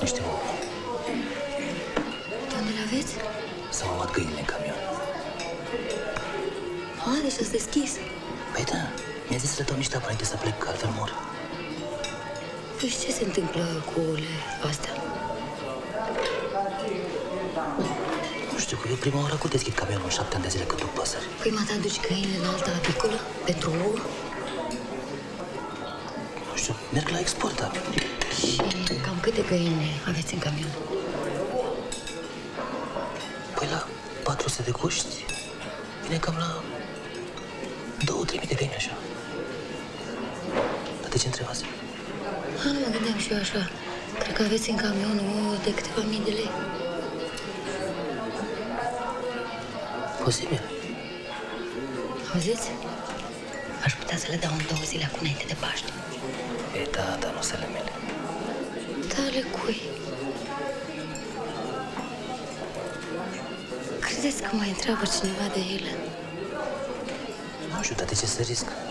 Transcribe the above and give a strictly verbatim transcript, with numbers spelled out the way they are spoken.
niște ouă. Doamne, l-aveți? Să mă bat câinile în camion. A, deci ați deschis. Păi da, mi-a zis să le dau niște apă înainte să plec, că altfel mor. Păi și ce se întâmplă cu ouăle astea? Nu știu, că e prima oară când deschid camionul în șapte ani de zile când duc păsări. Păi mă aduci câinile în alta apicolă? Pentru ouă? Nu știu, merg la exporta. Și cam câte găini aveți în camion? Păi la patru sute de coști, vine cam la două trei mii de găini, așa. Dar de ce întrebați? Nu mă gândeam și eu așa. Cred că aveți în camion ouă de câteva mii de lei. Posibil. Auziți? Aș putea să le dau în două zile acum înainte de Paște. E, da, dar nu se le mele. Da, ale cui? Credeți că mai întreabă cineva de ele? Nu știu, dar de ce să risc?